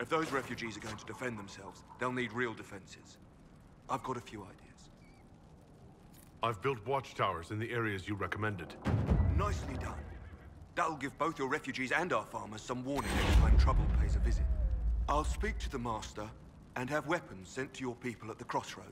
If those refugees are going to defend themselves, they'll need real defenses. I've got a few ideas. I've built watchtowers in the areas you recommended. Nicely done. That'll give both your refugees and our farmers some warning every time trouble pays a visit. I'll speak to the Master and have weapons sent to your people at the crossroads.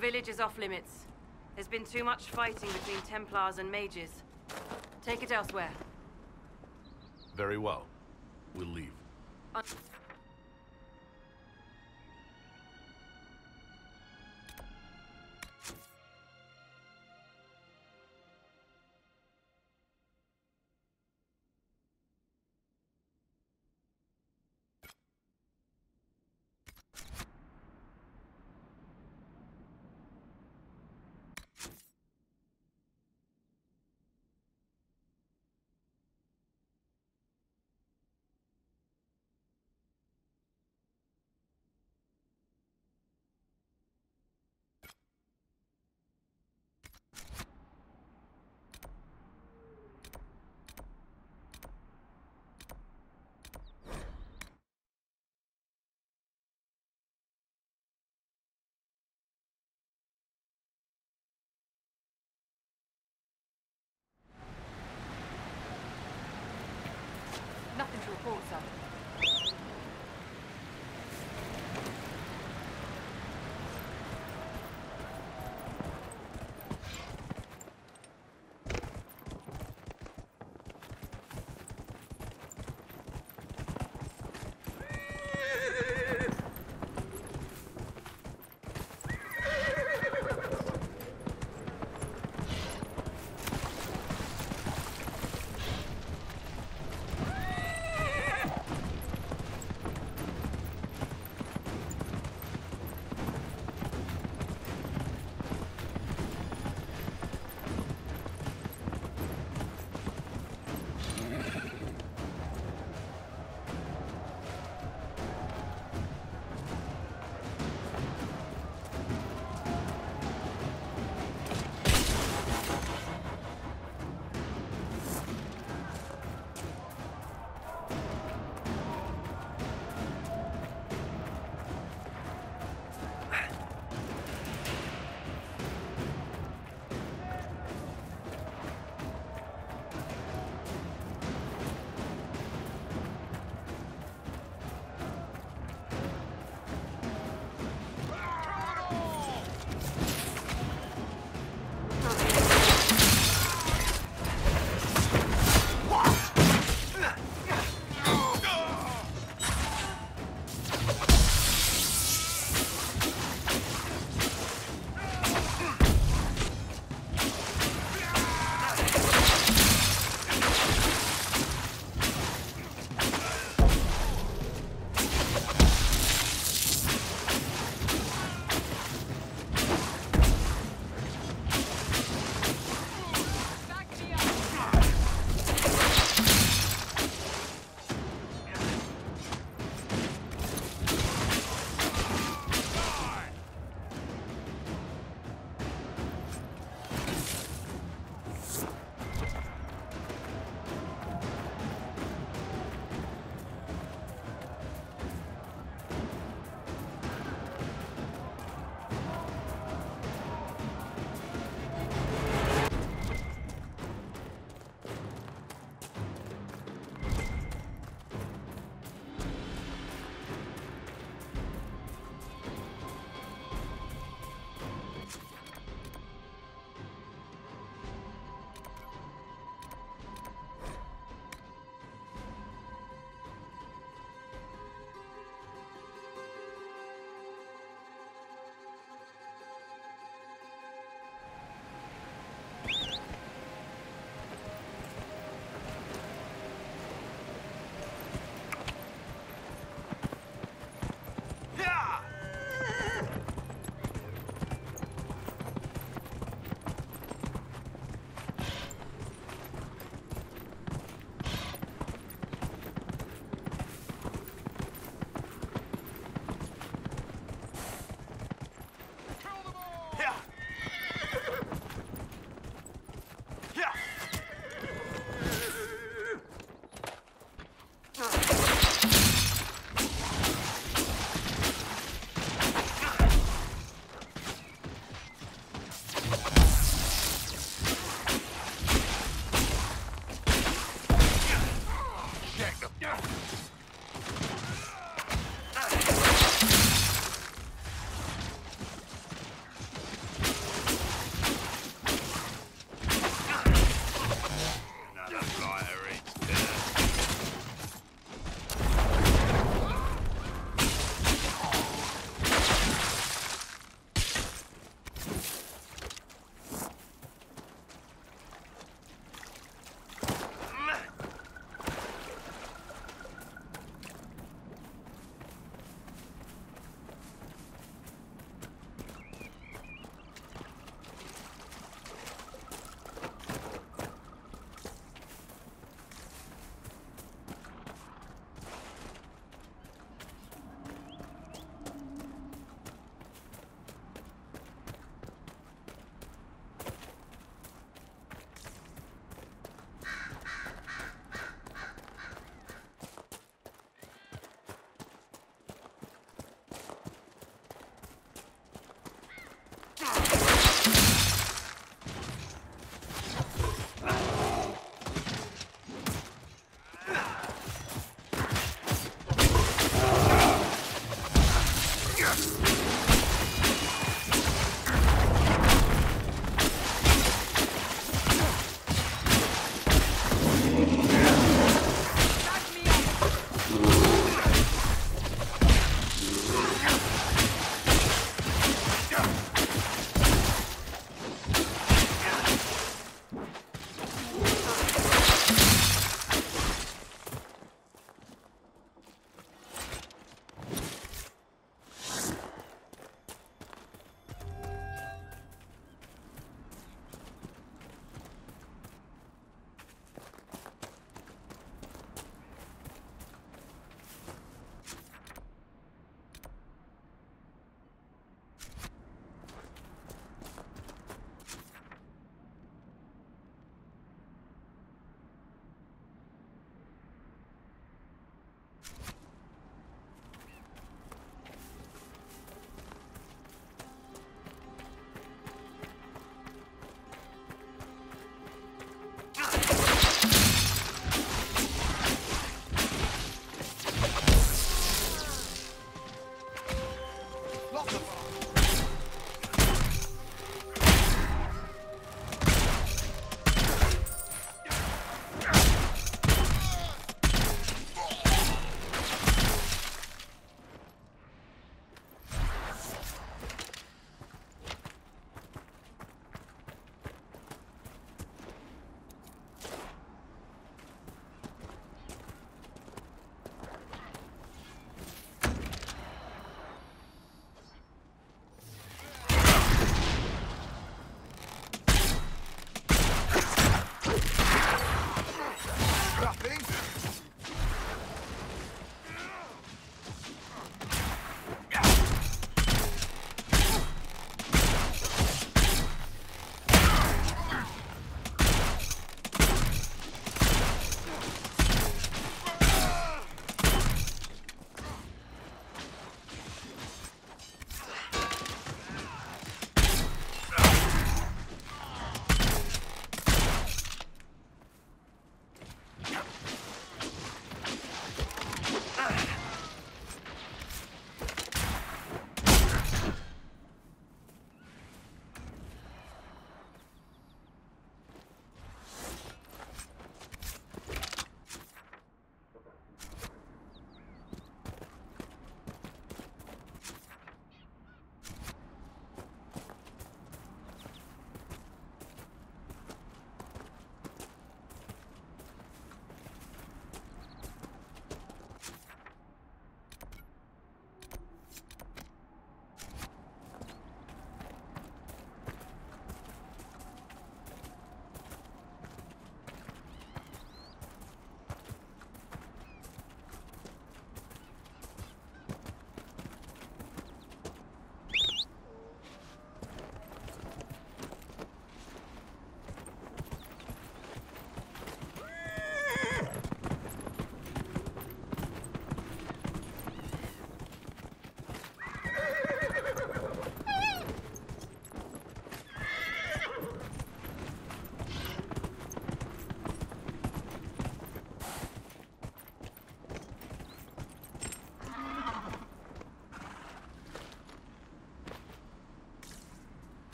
The village is off limits. There's been too much fighting between Templars and Mages. Take it elsewhere. Very well. We'll leave. Nothing to report, sir.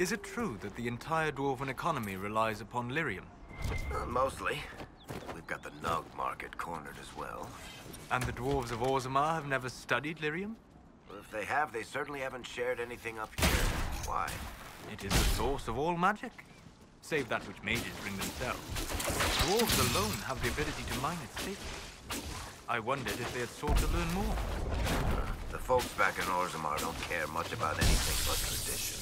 Is it true that the entire Dwarven economy relies upon lyrium? Mostly. We've got the Nug Market cornered as well. And the Dwarves of Orzammar have never studied lyrium? Well, if they have, they certainly haven't shared anything up here. Why? It is the source of all magic. Save that which mages bring themselves. Dwarves alone have the ability to mine it safely. I wondered if they had sought to learn more. The folks back in Orzammar don't care much about anything but tradition.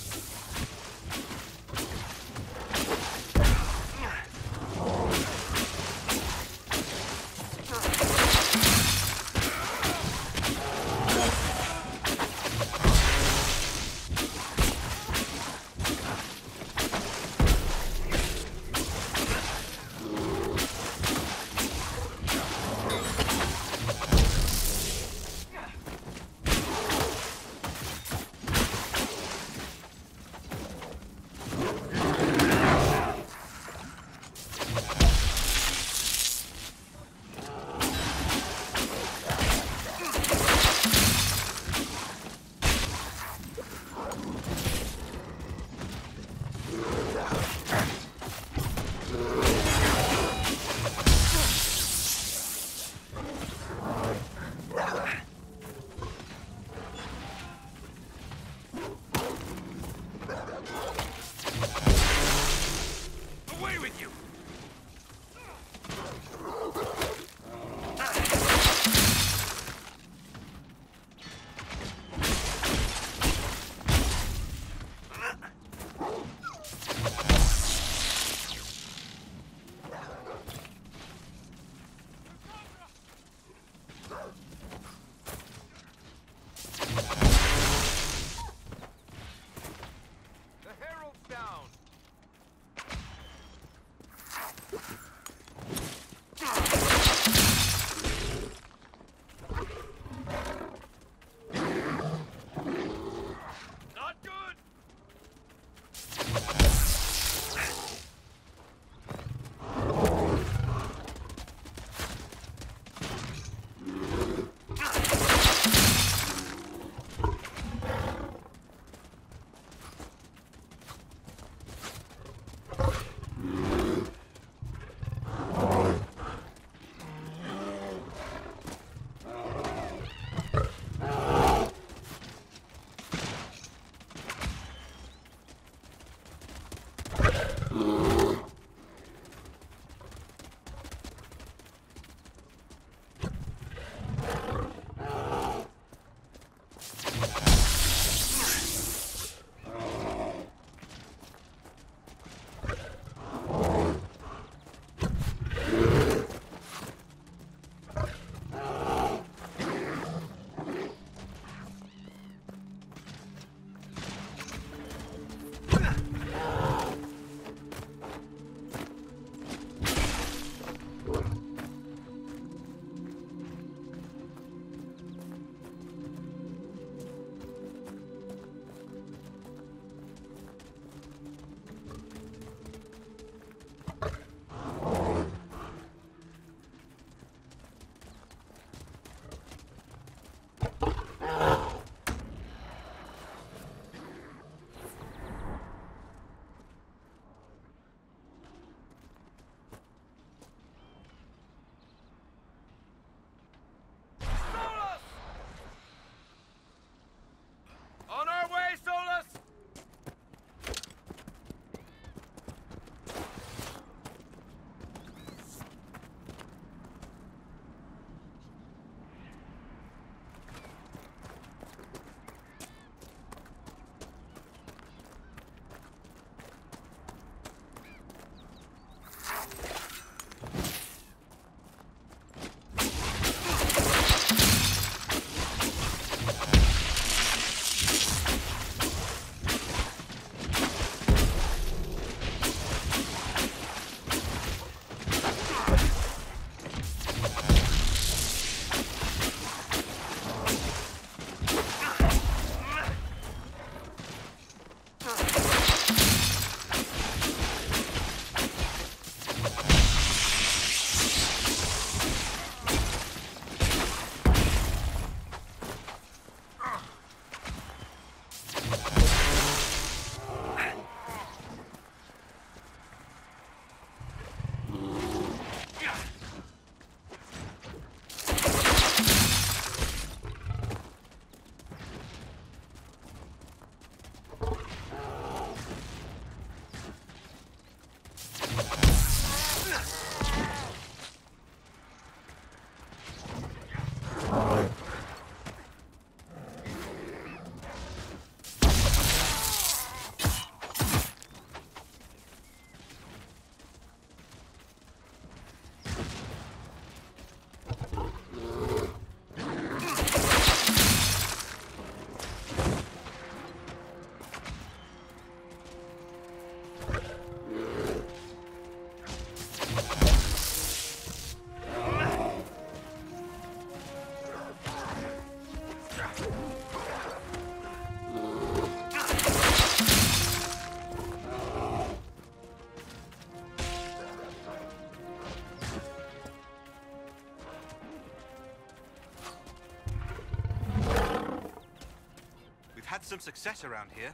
some success around here.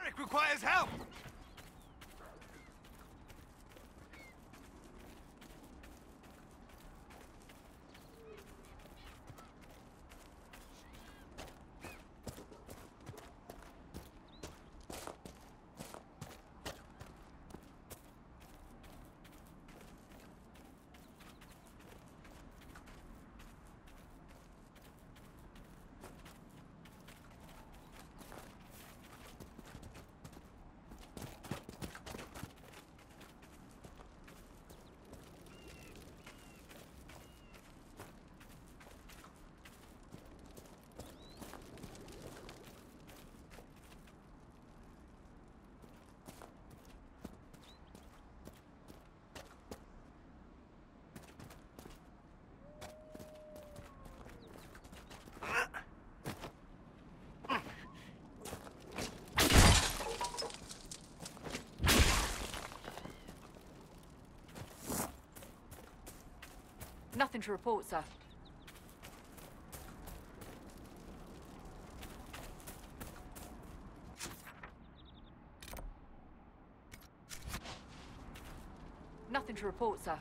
Eric requires help! Nothing to report, sir. Nothing to report, sir.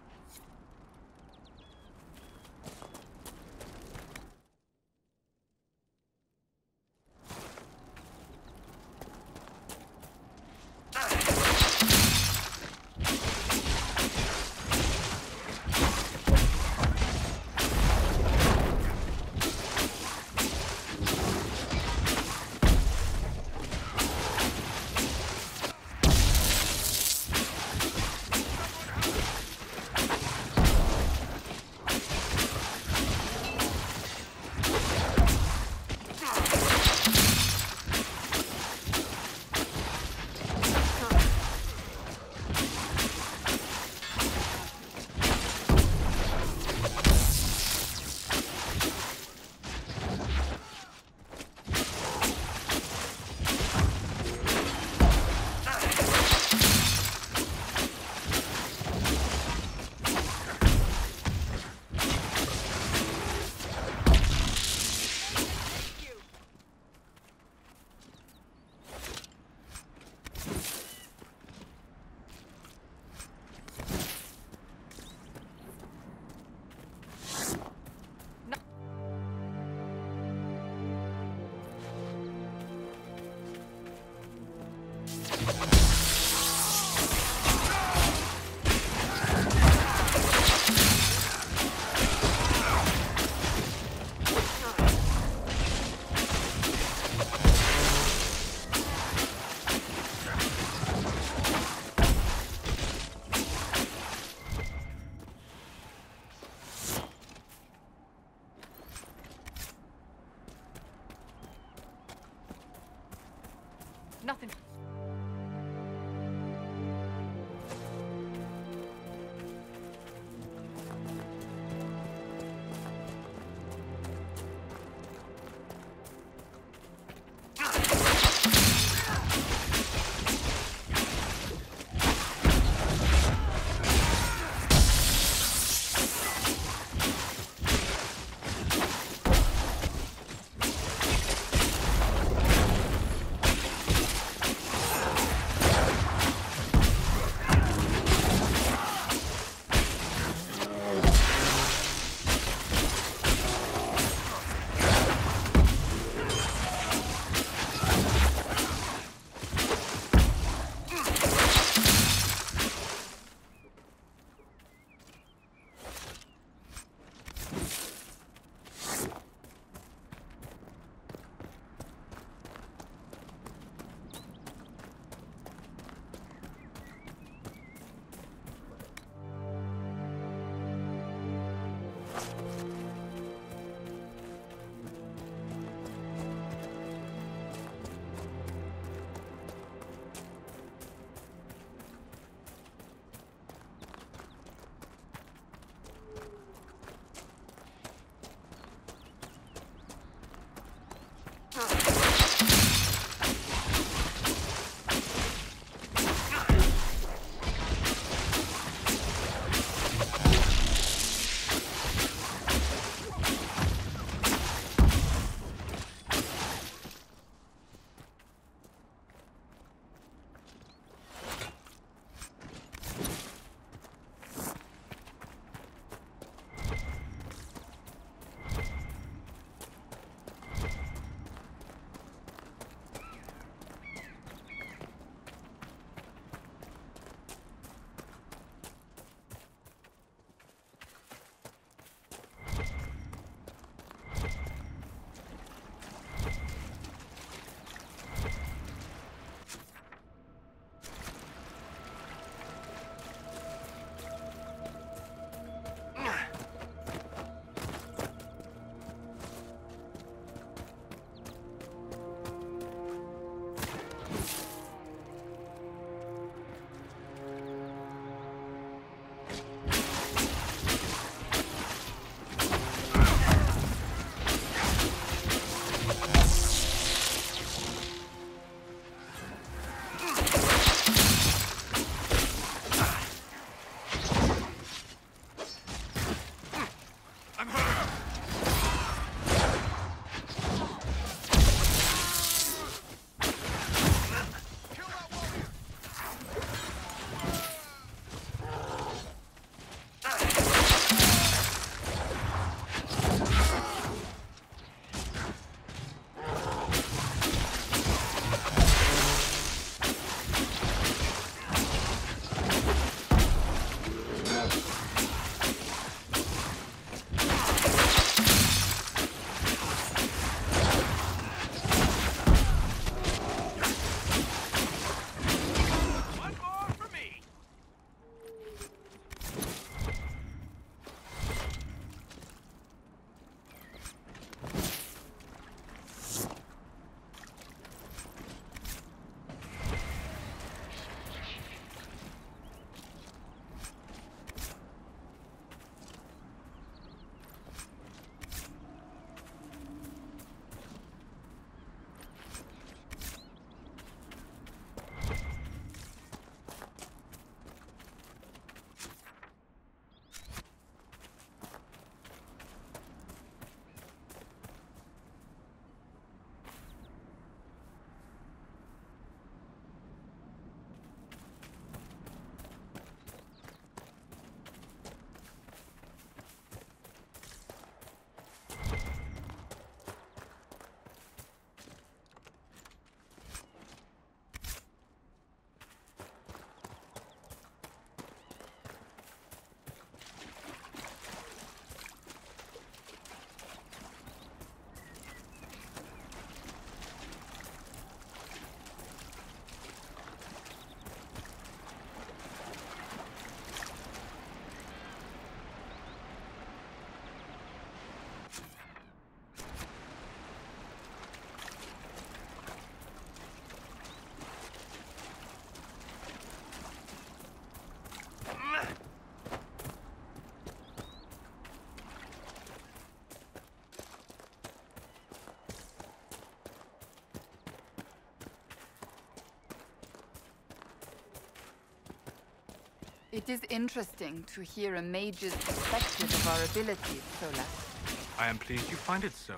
It is interesting to hear a mage's perspective of our abilities, Solas. I am pleased you find it so.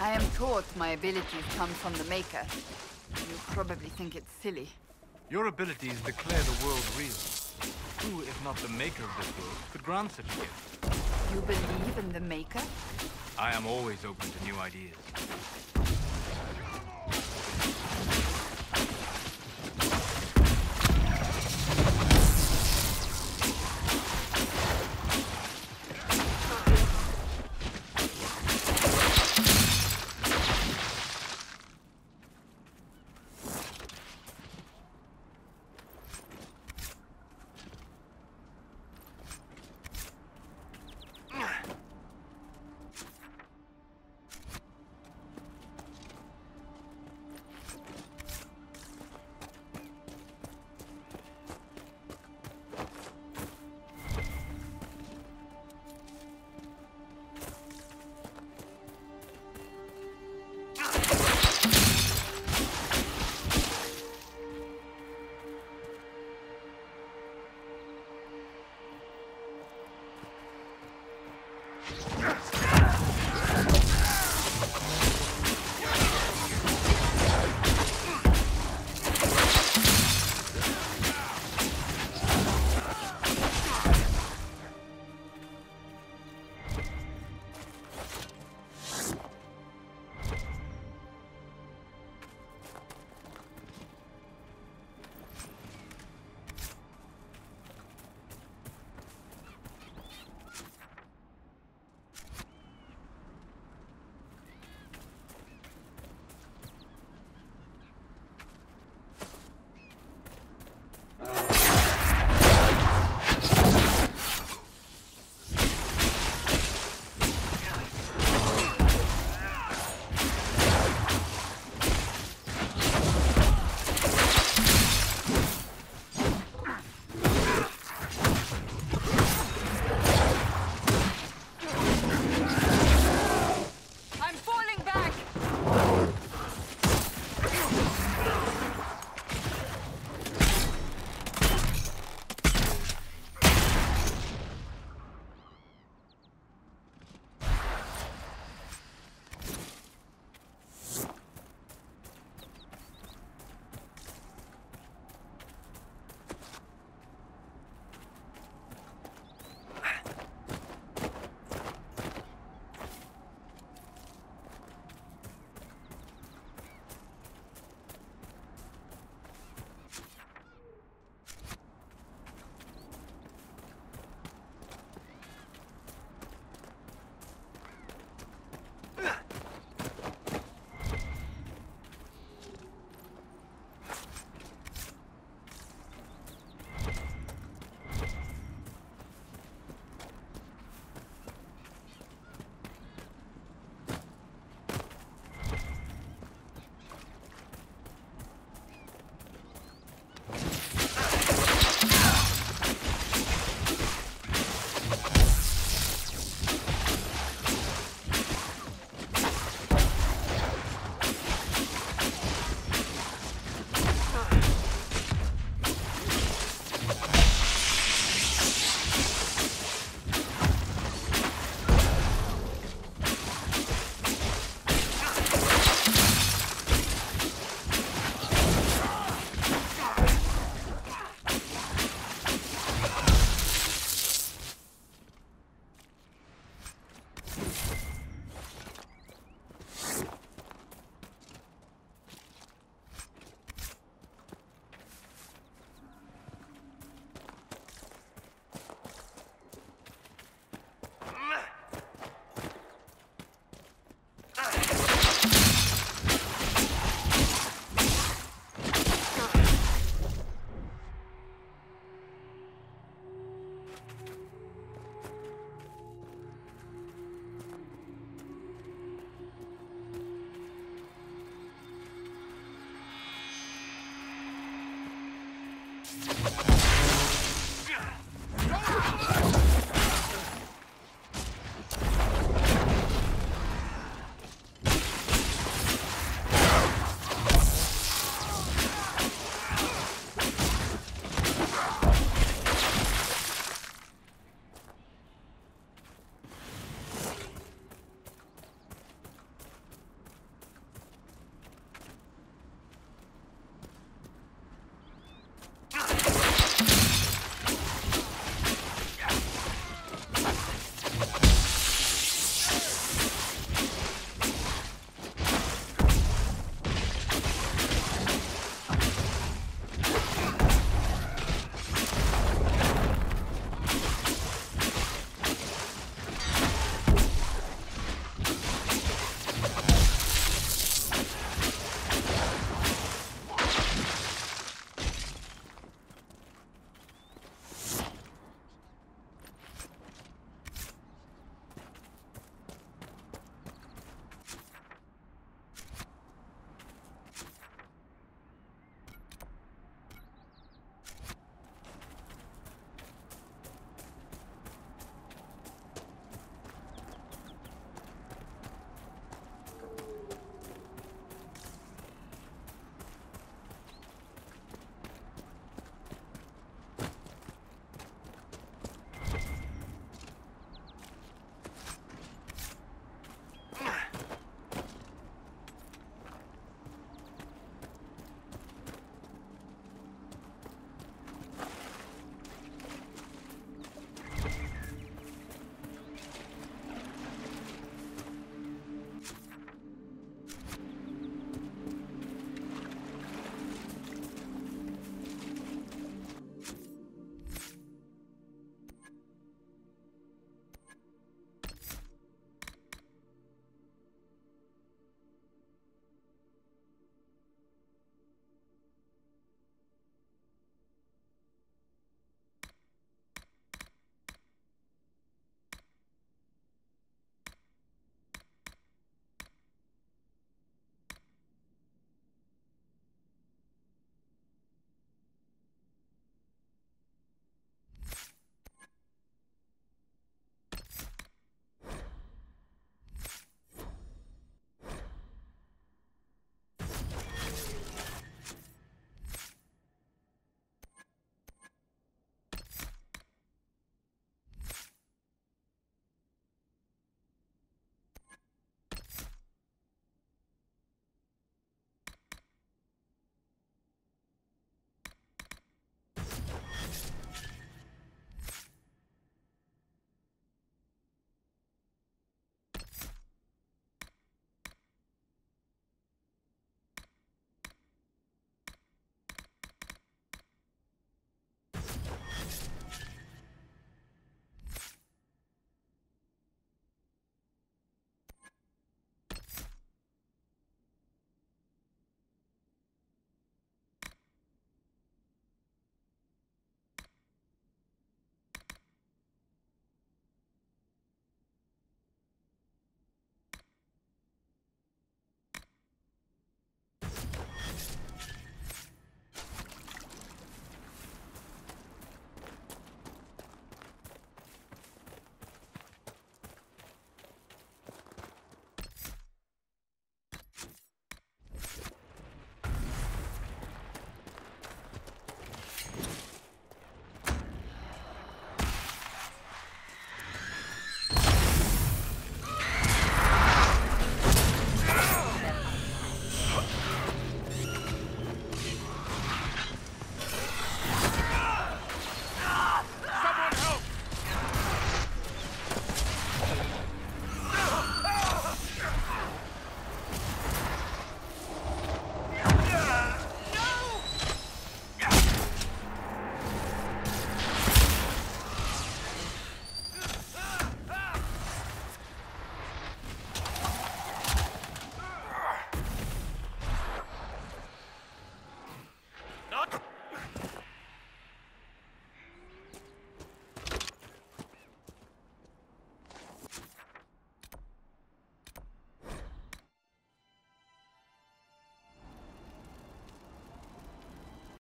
I am taught my abilities come from the Maker. You probably think it's silly. Your abilities declare the world real. Who, if not the Maker of this world, could grant such a gift? You believe in the Maker? I am always open to new ideas.